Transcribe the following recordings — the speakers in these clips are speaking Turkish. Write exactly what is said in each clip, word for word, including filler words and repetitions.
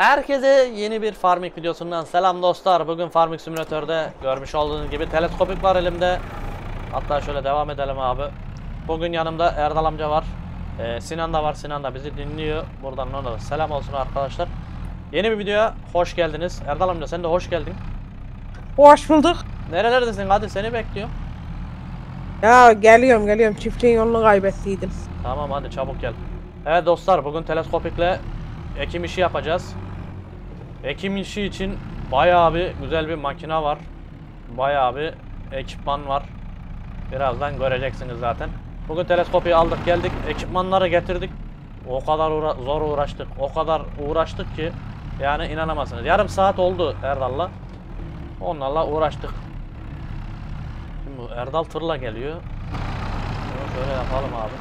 Herkese yeni bir Farmik videosundan selam dostlar. Bugün Farmik simülatörde görmüş olduğunuz gibi teleskopik var elimde. Hatta şöyle devam edelim abi. Bugün yanımda Erdal amca var. Ee, Sinan da var. Sinan da bizi dinliyor. Buradan ona da selam olsun arkadaşlar. Yeni bir videoya hoş geldiniz. Erdal amca sen de hoş geldin. Hoş bulduk. Nerelerdesin hadi seni bekliyorum. Ya geliyorum geliyorum. Çiftçinin yolunu kaybettiydim. Tamam hadi çabuk gel. Evet dostlar bugün teleskopikle ekim işi yapacağız. Ekim işi için bayağı bir güzel bir makina var. Bayağı bir ekipman var. Birazdan göreceksiniz zaten. Bugün teleskopi aldık geldik. Ekipmanları getirdik. O kadar uğra zor uğraştık. O kadar uğraştık ki yani inanamazsınız. Yarım saat oldu Erdal'la. Onlarla uğraştık. Şimdi Erdal tırla geliyor. Şöyle yapalım abi.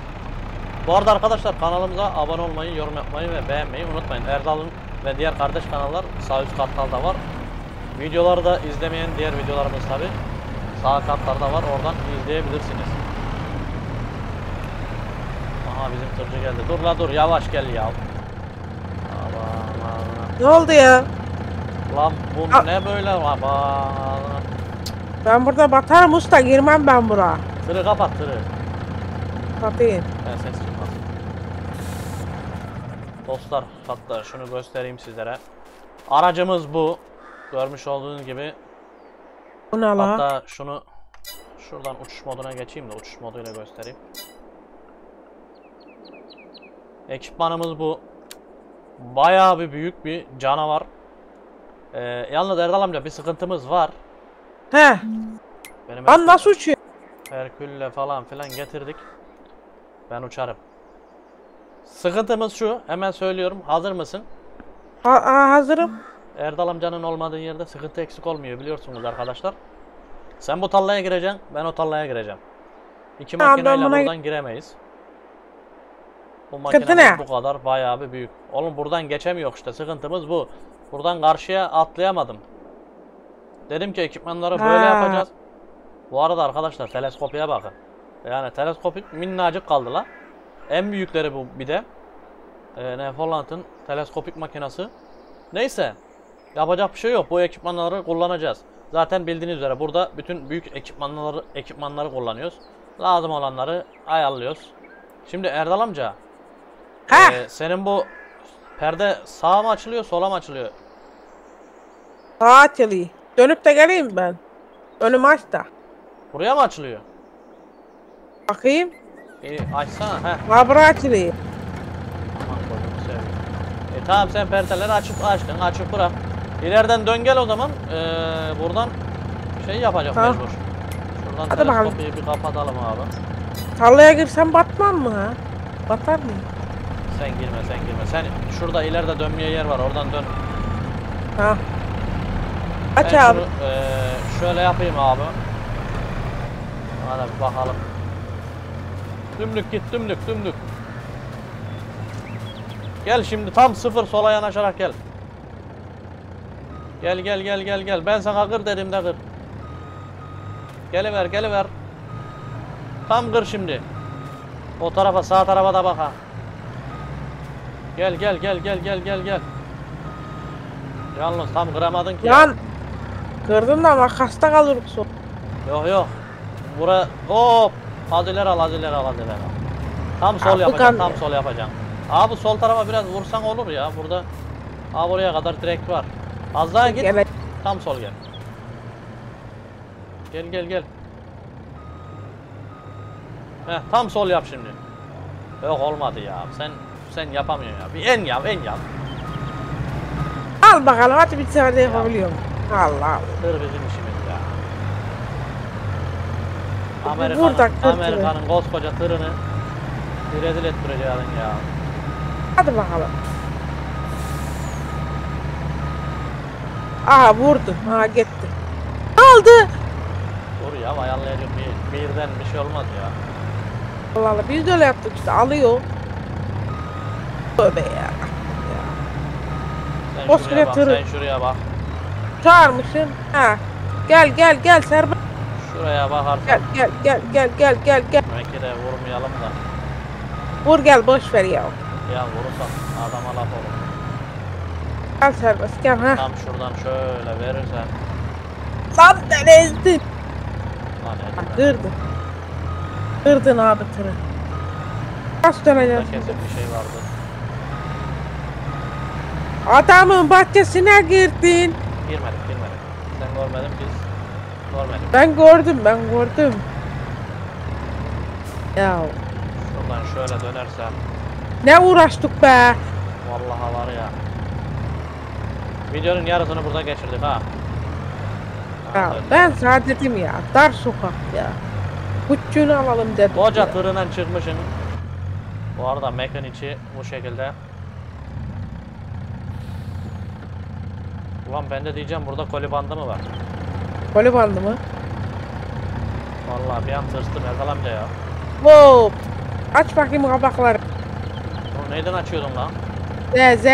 Bu arada arkadaşlar kanalımıza abone olmayı, yorum yapmayı ve beğenmeyi unutmayın. Erdal'ın ve diğer kardeş kanallar sağ üst katlarda var. Videoları da izlemeyen diğer videolarımız tabi sağ katlarda var. Oradan izleyebilirsiniz. Aha bizim tırcı geldi. Dur la dur yavaş gel ya. Ne oldu ya? Lan bu A ne böyle? Aman. Ben burada batarım usta, girmem ben buraya. Tırı kapat tırı. Kapatayım. Ben ses çıkmaz. Dostlar hatta şunu göstereyim sizlere. Aracımız bu. Görmüş olduğunuz gibi. Bu ne lan? Hatta şunu şuradan uçuş moduna geçeyim de uçuş moduyla göstereyim. Ekipmanımız bu. Bayağı bir büyük bir canavar. Ee, yalnız Erdal amca bir sıkıntımız var. He. Lan nasıl uçuyor? Herkülle falan filan getirdik. Ben uçarım. Sıkıntımız şu. Hemen söylüyorum. Hazır mısın? Ha, ha, hazırım. Erdal amcanın olmadığı yerde sıkıntı eksik olmuyor biliyorsunuz arkadaşlar. Sen bu tarlaya gireceksin. Ben o tarlaya gireceğim. İki ha, makineyle buna... buradan giremeyiz. Bu makinemiz bu kadar bayağı bir büyük. Oğlum buradan geçemiyor işte. Sıkıntımız bu. Buradan karşıya atlayamadım. Dedim ki ekipmanları ha. böyle yapacağız. Bu arada arkadaşlar teleskopiye bakın. Yani teleskopik minnacık kaldı la. En büyükleri bu bir de. Ee, Neforland'ın teleskopik makinesi. Neyse. Yapacak bir şey yok. Bu ekipmanları kullanacağız. Zaten bildiğiniz üzere burada bütün büyük ekipmanları ekipmanları kullanıyoruz. Lazım olanları ayarlıyoruz. Şimdi Erdal amca. E, senin bu perde sağa mı açılıyor sola mı açılıyor? Sağa açılıyor. Dönüp de geleyim ben. Önümü aç da. Buraya mı açılıyor? Bakayım. İyi açsana heh. Labra açılıyor. E tamam sen perdeleri açıp açtın açıp bırak. İleriden dön gel o zaman. Ee, buradan şey yapacak ha. mecbur. Şuradan hadi teleskopiyi bakalım. Bir kapatalım abi. Tarlaya girsem batmam mı ha? Batar mı? Sen girme sen girme. Sen şurada ileride dönmeye yer var oradan dön. Ha. Aç ben abi. Şunu, e, şöyle yapayım abi. Hadi bakalım. Dümdük git dümdük dümdük. Gel şimdi tam sıfır sola yanaşarak gel. Gel gel gel gel gel. Ben sana kır dedim de kır. Geliver geliver. Tam kır şimdi. O tarafa sağ tarafa da bak ha. Gel gel gel gel gel gel gel. Yalnız tam kıramadın ki. Lan. Kırdın da makasta kalır bu. Yok yok. Bura hop. Hadiler al, hadiler al, hadiler al. Tam sol yapacağım, tam sol yapacağım. Abi sol tarafa biraz vursan olur ya burada. Abi oraya kadar direkt var. Az daha git. Evet. Tam sol gel. Gel gel gel. Heh, tam sol yap şimdi. Yok olmadı ya. Sen sen yapamıyorsun ya. Bir en yap, en yap. Al bakalım hadi bir tane yapabiliyorum. Allah Allah. Dur bizim işimiz. Amerika'nın Amerika'nın koskoca tırını rezil ettireceğin ya. Hadi bakalım. Aha vurdu. Ha gitti. Aldı. Dur ya ayarlayacağım bir, birden bir şey olmaz ya. Allah Allah biz de öyle yaptık işte alıyor. Tövbe ya. ya. Sen, şuraya bak, sen şuraya bak. Çağırmışsın. Ha. Gel gel gel Serba. Şuraya bak artık. Gel gel gel gel gel gel gel. Belki de vurmayalım da. Vur gel boş ver ya. Ya vurursan adama laf olur. Al serbest gel ha. Tam şuradan şöyle verirsen. Lan beni ezdin. Lan ezdin. Kırdın. Kırdın abi tırı. Nasıl döneceğim? Burada kesin bir şey vardı. Adamın bahçesine girdin. Girmedik girmedik. Sen görmedin biz. Görmedik. Ben gördüm ben gördüm. Ya. Şuradan şöyle dönersem. Ne uğraştık be. Vallahi var ya. Videonun yarısını burada geçirdik ha. Ya ben saadetim ya. Dar sokak ya. Kutçuğunu alalım dedim. Koca tırından çıkmışım. Bu arada mekan içi bu şekilde. Ulan ben de diyeceğim burada koli bandı mı var? Koli bandı mı? Vallahi bir an tırstım Erdal amca ya. Wow. Aç bakayım kabakları. O neyden açıyordun lan? Z Z.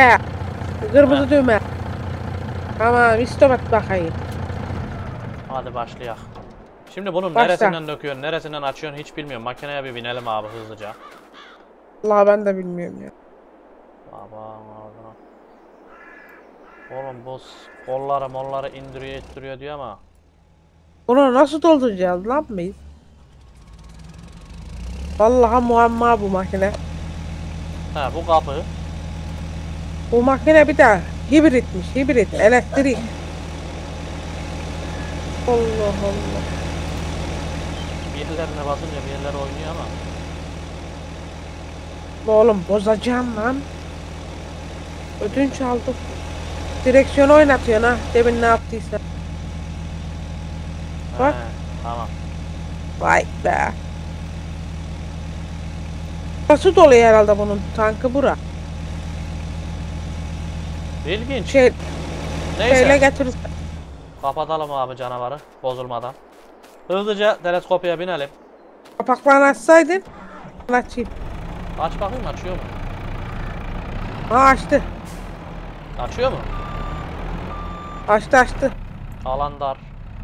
Kırmızı ha. Düğme. Tamam istopat bakayım. Hadi başlayalım. Şimdi bunun başla. Neresinden döküyorsun, neresinden açıyorsun hiç bilmiyorum. Makineye bir binelim abi hızlıca. Vallahi ben de bilmiyorum ya. Baba. Oğlum bu kolları molları indiriyor ettiriyor diyor ama. Bunu nasıl dolduracağız lan biz? Vallahi muamma bu makine. Ha bu kapı. Bu makine bir de hibritmiş hibrit elektrik. Allah Allah. Bir yerlerine basınca bir yerler oynuyor ama. Oğlum bozacağım lan. Ödünç aldık. Direksiyonu oynatıyorsun ha, demin ne yaptıysa. Bak. He, tamam. Vay be. Nasıl doluyor herhalde bunun tankı bura. İlginç. Şey, neyse. Şöyle getiririz. Kapatalım abi canavarı bozulmadan. Hızlıca teleskopya binelim. Kapaklarını açsaydın. Açayım. Aç bakayım açıyor mu? Ha açtı. Açıyor mu? Açtı açtı. Alan dar.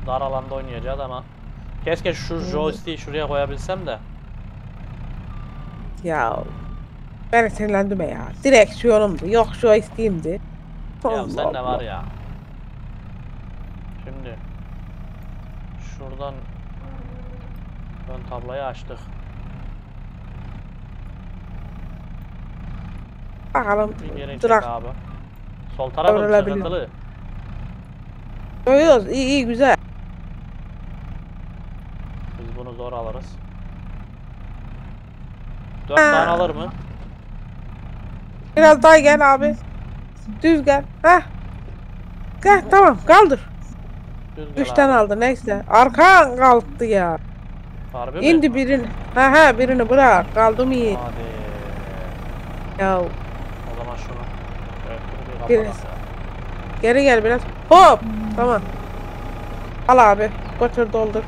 Dar alanda oynayacağız ama. Keşke şu joystick'i şuraya koyabilsem de. Ya. Ben sinirlendim ya. Direksiyonumdu. Yok joystick'imdi. Ya sen ne var ya. Şimdi. Şuradan. Ön tablayı açtık. Bakalım. Durak. Abi. Sol tarafı sıkıntılı. Görüyoruz iyi iyi güzel. Biz bunu zor alırız. Dört ha. Tane alır mı? Biraz daha gel abi. Düz gel. Heh. Gel tamam kaldır. Düz üç tane aldı neyse. Arkan kalktı ya. Harbi İndi mi? Birini. Ha ha birini bırak. Kaldı mı iyi. Hadi. Ya. O zaman şunu. Evet, geri. Geri gel biraz. Hop! Tamam. Al abi. Götür doldur.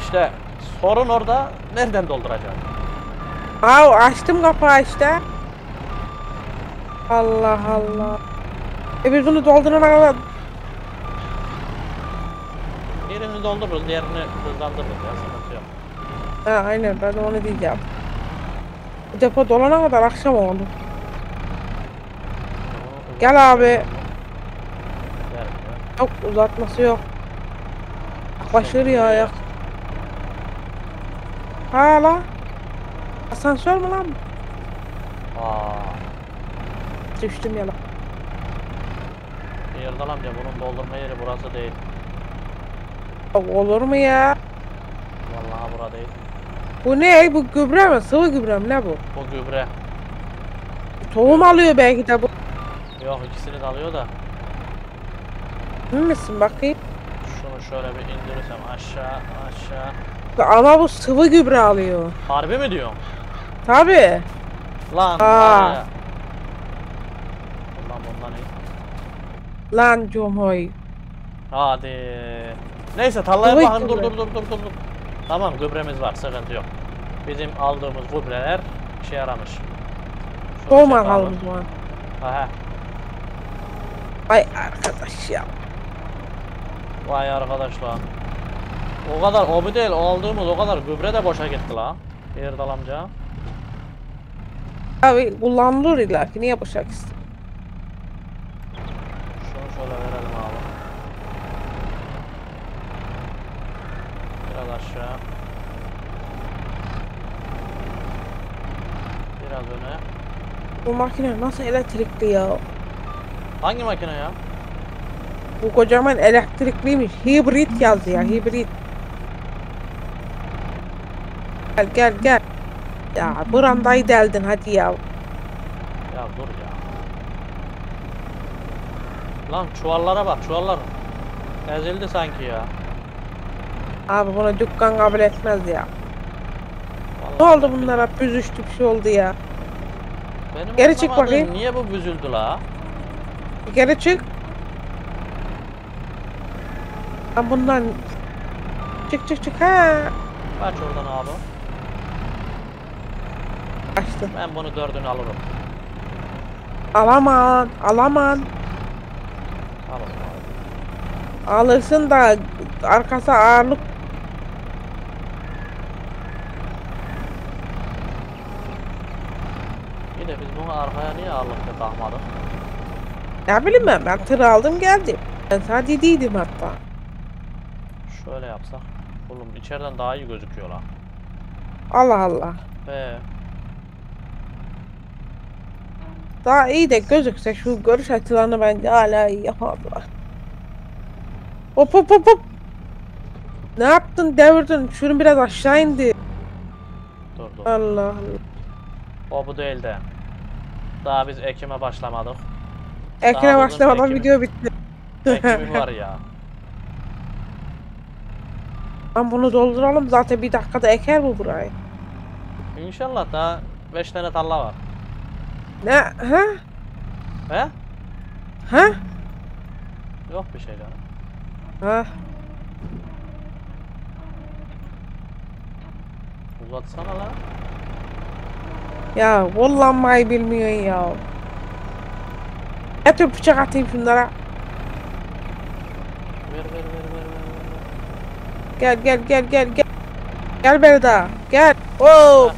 İşte sorun orada. Nereden dolduracağım? Aa açtım kapağı işte. Allah Allah. E biz bunu doldurana kadar. Birini doldururuz. Diğerini hızlandırırız. Ha aynen. Ben de onu diyeceğim. Bu depo dolana kadar akşam oldu. Gel abi. Yok uzatması yok. Yaklaşır ya yak. Ha la. Asansör mü lan? Aa. Düştüm ya lan. Erdal amca bunun doldurma yeri burası değil. Yok, olur mu ya? Vallahi bura değil. Bu ne? Bu gübre mi? Sıvı gübre mi? Ne bu? Bu gübre. Tohum alıyor belki de bu. Yok ikisini de alıyor da. Emin misin bakayım? Şunu şöyle bir indirirsem aşağı aşağı. Ama bu sıvı gübre alıyor. Harbi mi diyorsun? Tabi. Lan. Aa. Bundan bundan iyi. Lan Cumhoy. Hadi. Neyse tarlaya bakın dur dur dur dur dur. Tamam gübremiz var sıkıntı yok. Bizim aldığımız gübreler işe yaramış. Doğum alalım bu an. Aha. Vay arkadaş ya. Vay arkadaşlar. O kadar hobi değil, aldığımız o kadar gübre de boşa gitti la. Erdal amca. Abi kullanılır illa ki niye boşa gitsin? Şunu şöyle verelim abi. Biraz aşağı. Biraz öne. Bu makine nasıl elektrikli ya? Hangi makine ya? Bu kocaman elektrikliymiş. Hibrit yazdı ya, hibrit. Gel gel gel. Ya brandayı deldin hadi ya. Ya dur ya. Lan çuvallara bak, çuvallar ezildi sanki ya. Abi buna dükkan kabul etmez ya. Vallahi ne oldu bunlara? Büzüştü bir şey oldu ya. Benim geri çık bakayım. Niye bu büzüldü la? Geri çık. Lan bundan çık çık çık ha. Kaç oradan abi. Açtım. Ben bunu dördünü alırım. Alaman, alaman. Alırsın da arkası ağırlık. İyi de biz bunu arkaya niye ağırlıkla takmadık? Ne bileyim ben, ben tır aldım geldim. Ben sana dediydim hatta. Şöyle yapsak. Oğlum içeriden daha iyi gözüküyor lan. Allah Allah. He. Daha iyi de gözükse şu görüş açılarını bence hala iyi yapamadılar. Hop hop hop hop. Ne yaptın, devirdin? Şunu biraz aşağı indi. Dur dur. Allah Allah. O bu değil de. Daha biz ekime başlamadık. Ekime başlamadan video bitti. Ekimim var ya. Ben bunu dolduralım zaten, bir dakikada eker bu burayı. İnşallah daha beş tane tarla var. Ne? Ha? He? Ha? Yok bir şey canım. Ha? Uzatsana lan. Ya kullanmayı bilmiyorsun ya. Getir bıçak atayım şunlara. Ver ver ver. Gel gel gel gel gel. Gel Berda. Gel. Oo.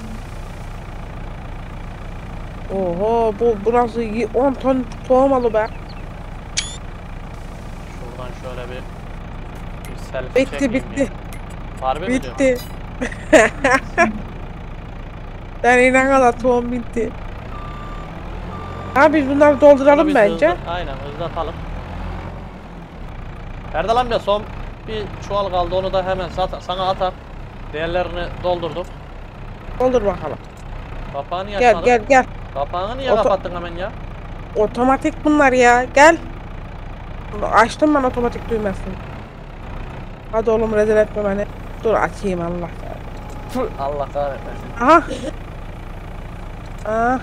Oho, bu burası on ton tohum alı be. Şuradan şöyle bir, bir selfie çekeyim. Bitti bitti. Harbi mi diyorsun? Bitti. Ben inan kadar tohum bitti. Ha biz bunları dolduralım biz bence. Hızlı, aynen hızlı atalım. Erdal amca son bir çuval kaldı, onu da hemen sana atar. Diğerlerini doldurduk. Doldur bakalım. Kapağını yakmadım. Gel gel gel. Kapağını niye Oto kapattın hemen ya? Otomatik bunlar ya, gel. Açtım ben otomatik düğmesini. Hadi oğlum rezil etme beni. Dur açayım Allah kahretsin. Allah kahretsin. Aha. Aha.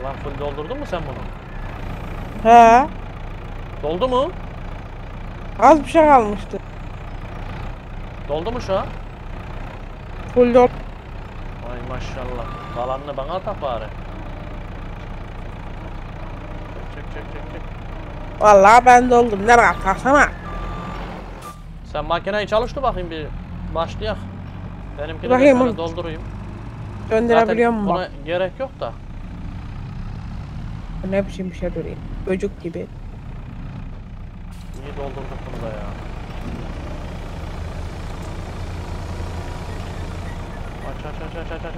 Ulan full doldurdun mu sen bunu? He. Doldu mu? Az bir şey kalmıştı. Doldu mu şu an? Full dol. Ay maşallah. Kalanını bana at bari. Çek çek çek çek. Vallahi ben doldum. Ne bak kalsana. Sen makineyi çalıştı bakayım bir. Başlayak. Benimkini bakayım, de doldurayım. Döndürebiliyor musun? Buna gerek yok da. Ne biçim bir şey durayım. Böcük gibi. İyi doldurduk bunu da ya. Aç aç aç aç aç aç.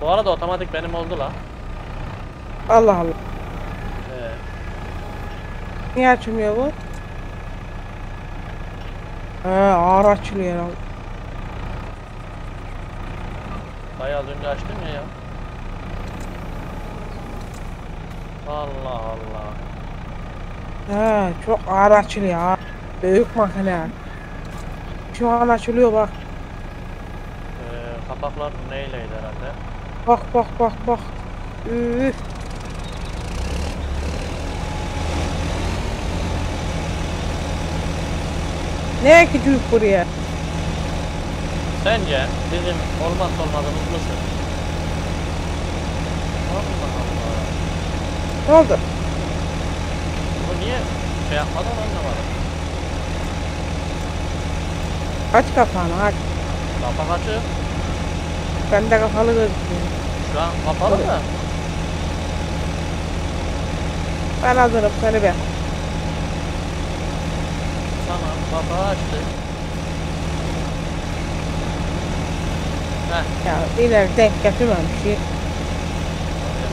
Bu arada otomatik benim oldu la. Allah Allah. Ee. Niye açılmıyor bu? Ee, ağır açılıyor herhalde. Bayağı az önce açtın ya ya. Allah Allah. He, çok ağır açılıyor. Büyük makine. Şu an açılıyor bak. Ee, kapaklar neyleydi herhalde? Bak bak bak bak. Üf. Ne ekeceğiz buraya? Sence bizim olmazsa olmazımız mısın? Ne oldu? Niye şey yapmadan anlamadım. Aç kapağını aç. Kapak açık. Ben de kapalı gözüküyor. Şu an kapalı mı? Ben hazırım, seni bir. Tamam, kapağı açtı. Heh. Ya ileri denk getirmemiş şey.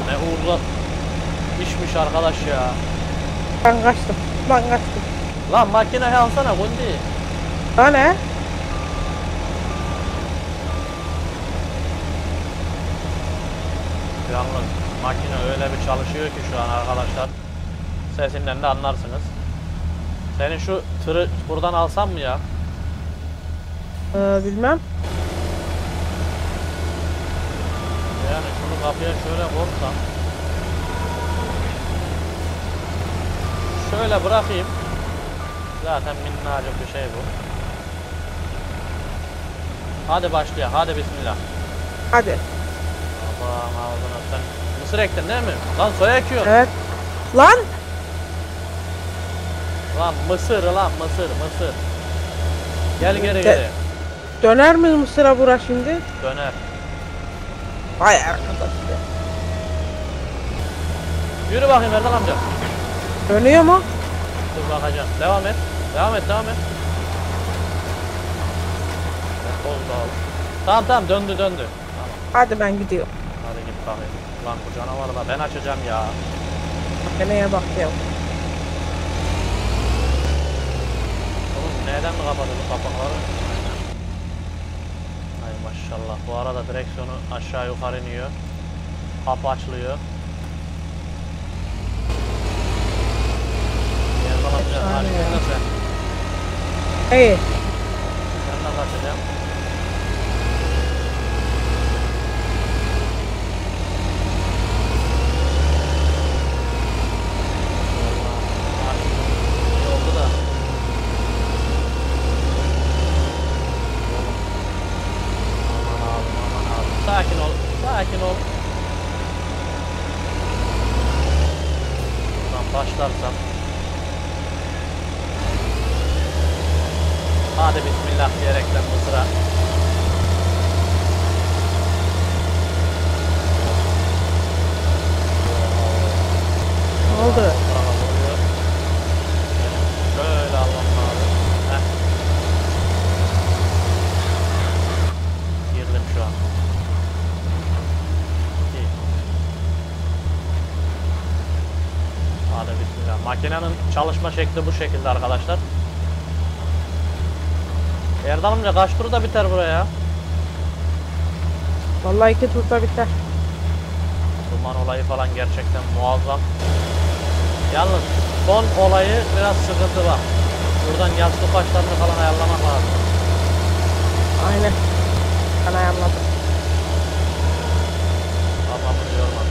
Ne uğurlu işmiş arkadaş ya. Ben kaçtım, ben kaçtım. Lan makineyi alsana Gundi. O ne? Yalnız makine öyle bir çalışıyor ki şu an arkadaşlar. Sesinden de anlarsınız. Senin şu tırı buradan alsam mı ya? Ee, bilmem. Yani şunu kapıya şöyle vursam. Şöyle bırakayım. Zaten minnacık bir şey bu. Hadi başlayalım. Hadi bismillah. Hadi. Allah'ım ağzına sen. Mısır ektin değil mi? Lan soya ekiyorsun. Evet. Lan. Lan mısır lan mısır mısır. Gel geri geri. Döner mi mısıra bura şimdi? Döner. Vay arkadaş. Yürü bakayım Erdal amca. Dönüyor mu? Dur bakacağım. Devam et. Devam et devam et. Tamam tamam döndü döndü. Hadi ben gidiyorum. Hadi git bakayım. Lan bu canavar da ben açacağım ya. Makineye bak ya. Oğlum neden mi kapadın bu kapakları? Ay maşallah. Bu arada direksiyonu aşağı yukarı iniyor. Kapı açılıyor. Yer falan güzel. Harikasın da sen. İyi. Ben nasıl açacağım? Hadi bismillah diyerekten bu sıra. Ne oldu? Şöyle alalım abi. Heh. Girdim şu an. İyi. Hadi bismillah. Makinenin çalışma şekli bu şekilde arkadaşlar. Erdal amca kaç turda biter buraya? Vallahi iki turda biter. Duman olayı falan gerçekten muazzam. Yalnız son olayı biraz sıkıntı var. Buradan yastık başlarını falan ayarlamak lazım. Aynen. Ben ayarladım. Kafamı yormadım.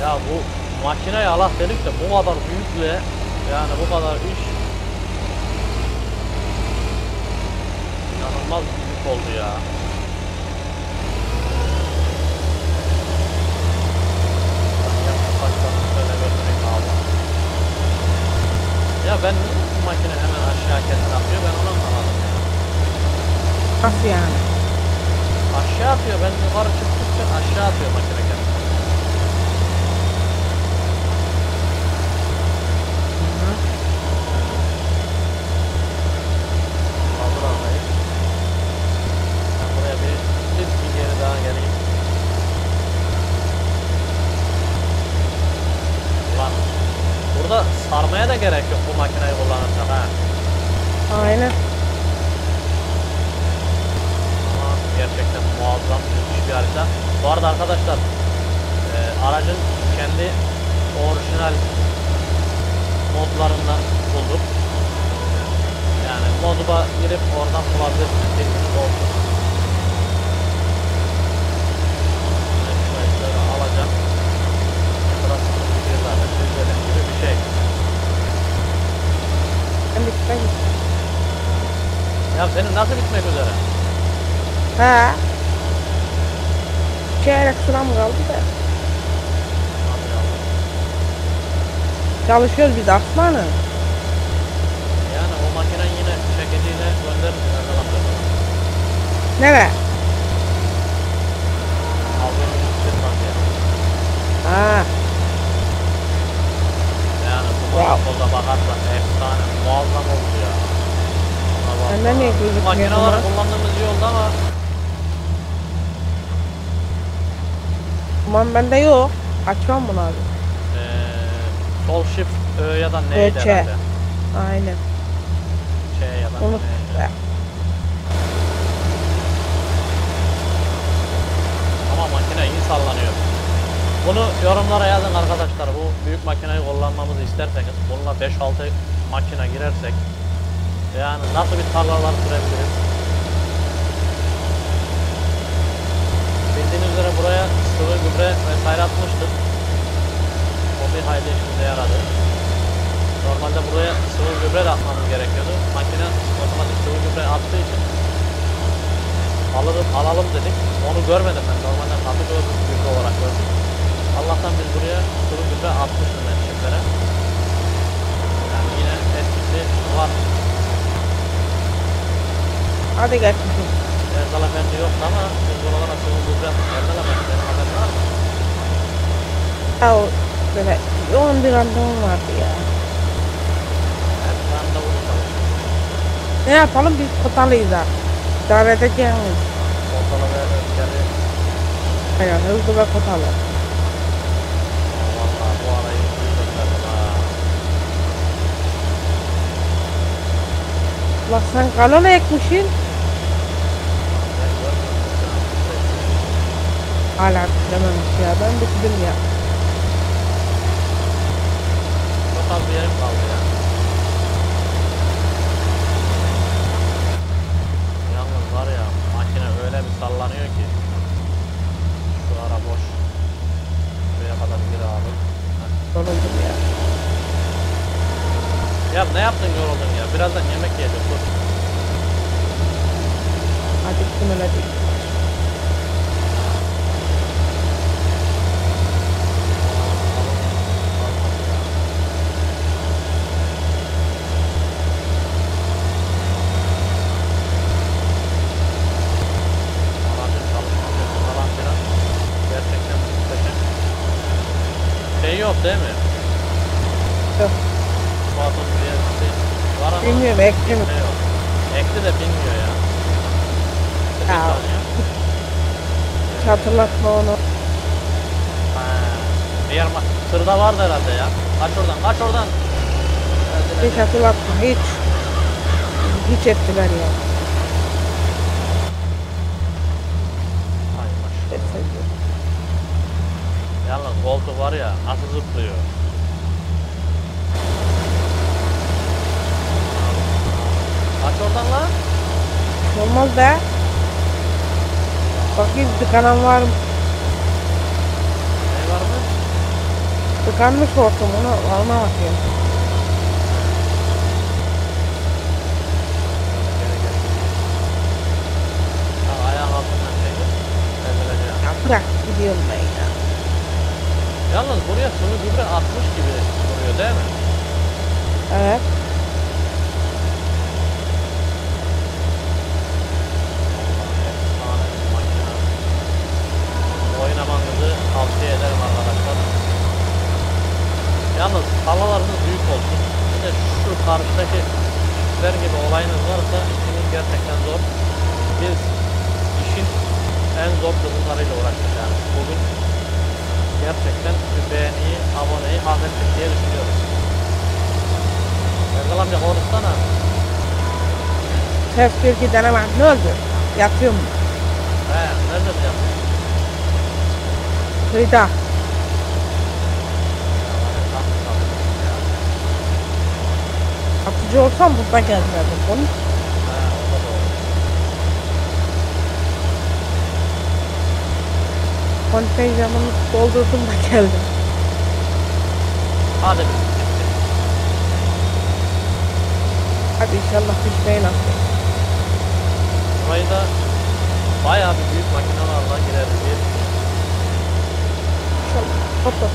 Ya bu makineyi Allah dedik de bu kadar büyüklüğe yani bu kadar iş inanılmaz büyük oldu ya. Ya ben bu makine hemen aşağı kesin atıyor ben onu anlamadım ya. Nasıl yani? Aşağı atıyor ben yukarı çıktıkça aşağı atıyor makine kendini. Sarmaya da gerek yok bu makineyi kullanırsak ha. Aynen. Aa, gerçekten muazzam müthiş bir harita. Bu arada arkadaşlar e, aracın kendi orijinal modlarından bulduk. Yani moduma girip oradan bulabilirsiniz. Teknik oldu. Şöyle alacağım. Burası bir zaten güzel gibi bir şey. Ya senin nasıl bitmek üzere? He. Çeyrek sıram kaldı da. Çalışıyoruz biz aslanım. Yani o Nere? Ha. Yani bu markoza bakarsan efsane, muazzam oldu ya. Senden niye gözükmüyor? Makineleri kullandığımız iyi oldu ama. Aman bende yok. Açmam bunu abi. Ee, sol shift ö ya da neydi Öçe. Herhalde? Aynen. Ç ya da Unut. Neydi? Ama makine iyi sallanıyor. Bunu yorumlara yazın arkadaşlar. Bu büyük makineyi kullanmamızı isterseniz, bununla beş altı makine girersek yani nasıl bir tarlalar sürebiliriz? Bildiğiniz üzere buraya sıvı gübre vesaire atmıştık. O bir hayli işimize yaradı. Normalde buraya sıvı gübre de atmamız gerekiyordu. Makine otomatik sıvı gübre attığı için alalım, alalım dedik. Onu görmedim ben. Normalde katı gördüm, gübre olarak gördüm. Allah'tan biz buraya sıvı gübre atmıştık ben çiftlere. Yani yine etkisi var. Hadi geçmişim. Erdal Amca yoktu ama biz buralara sıvı gübre atmıştık. Erdal Amca'nın haberi var mı? Ha o böyle yoğun bir randevum vardı ya. Evet, randevu çalıştık. Ne yapalım? Biz kotalıyız artık. İdare edeceğiz. Kotalı ve öfkeli. Hayır, hızlı ve kotalı. Valla bu arayı duyurlarım ha. Ulan sen kalona ekmişsin. Hala bilememiş ya, ben bitirdim ya. Çok az bir yerim kaldı ya. Yalnız var ya, makine öyle bir sallanıyor ki. Şu ara boş. Şuraya kadar gir abi. Yoruldum ya. Ya ne yaptın yoruldun ya? Birazdan yemek yedim. Dur. Hadi kim öyle değil. Değil mi? Yok. Bilmiyorum, ekli mi? Ekli de bilmiyor ya. Ya. Hiç hatırlatma onu. Diğer sırda vardı herhalde ya. Kaç oradan, kaç oradan. Hiç hatırlatma, hiç. Hiç ettiler ya. Yalnız koltuk var ya, nasıl zıplıyor. Kaç oradan lan? Olmaz be. Bakayım tıkanan var mı? Ne var mı? Tıkanmış koltuğum, onu alma bakayım. Ayağın altından çekil. Ya bırak, gidiyorum ben ya. Yalnız buraya sıvı gübre atmış gibi duruyor değil mi? Evet. Oynamanızı tavsiye ederim arkadaşlar. Yalnız havalarınız büyük olsun. Bir de şu karşıdaki çiftler gibi olayınız varsa işiniz gerçekten zor. Biz işin en zor kısımlarıyla uğraştık yani bugün. Gerçekten beğeniyi, aboneyi hak ettik diye düşünüyoruz. Erdal amca konuşsana. Ters Türkiye denemem. Ne oldu? Yatıyor mu? He, nerede mi yatıyor? Kıyıda. Atıcı olsam burada gelmezdim. Konuş. He, orada doğru. Kontenjanımı doldurdum da geldim. Hadi biz gittik. Hadi inşallah pişmeyin artık. Burayı da bayağı bir büyük makinelerle gireriz diye düşünüyorum. İnşallah. Hop hop hop.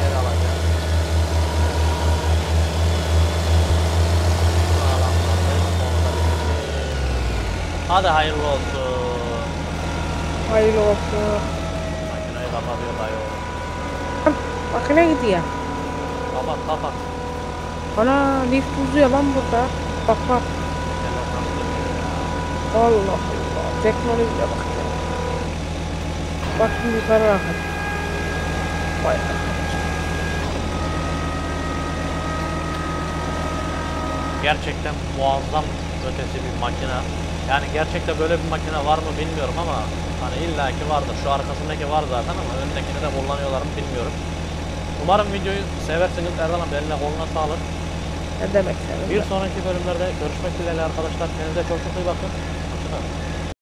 Geri alacağım. Alamlar. Hadi hayırlı olsun. Hayırlı olsun. Makineyi kapatıyor dayı. Makine gidiyor. Kapat kapat. Ana lift uzuyor lan burada. Bak bak. Allah Allah. Teknolojiye bak. Bak şimdi yukarı bakın. Vay arkadaşlar. Gerçekten muazzam ötesi bir makine. Yani gerçekten böyle bir makine var mı bilmiyorum ama hani illaki vardır. Şu arkasındaki var zaten ama öndekini de kullanıyorlar mı bilmiyorum. Umarım videoyu seversiniz. Erdal Amca eline koluna sağlık. Ne demek severim. Bir sonraki bölümlerde görüşmek dileğiyle arkadaşlar. Kendinize çok çok iyi bakın.